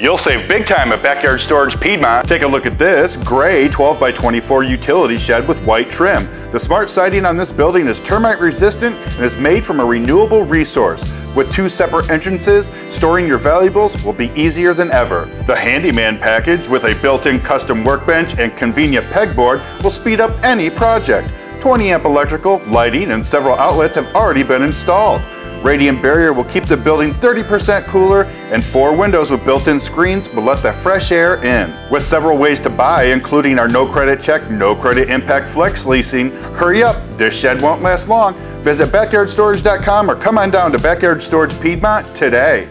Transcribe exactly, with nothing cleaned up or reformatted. You'll save big time at Backyard Storage Piedmont. Take a look at this gray twelve by twenty-four utility shed with white trim. The smart siding on this building is termite resistant and is made from a renewable resource. With two separate entrances, storing your valuables will be easier than ever. The handyman package with a built-in custom workbench and convenient pegboard will speed up any project. twenty amp electrical, lighting, and several outlets have already been installed. Radiant barrier will keep the building thirty percent cooler, and four windows with built-in screens will let the fresh air in. With several ways to buy, including our no credit check, no credit impact flex leasing, hurry up, this shed won't last long. Visit backyard storage dot com or come on down to Backyard Storage Piedmont today.